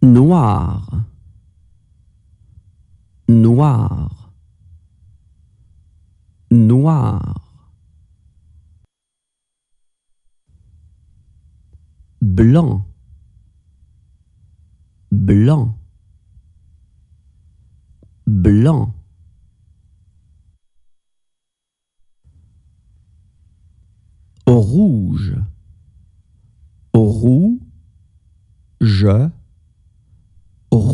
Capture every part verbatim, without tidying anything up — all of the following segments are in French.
Noir, noir, noir. Blanc, blanc, blanc. Rouge, rouge,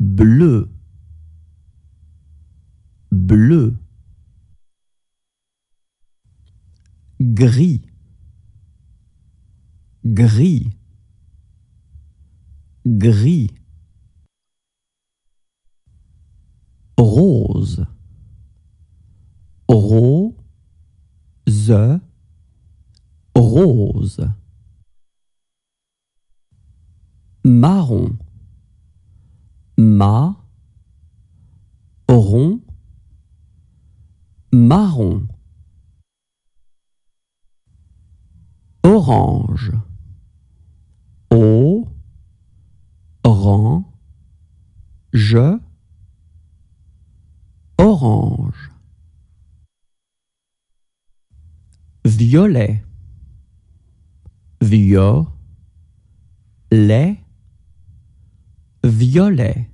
bleu, bleu. Gris, gris, gris. Rose, rose, rose. Marron, ma, rond, marron. Orange, o, rang, je, orange. Violet, vio, lait, violet.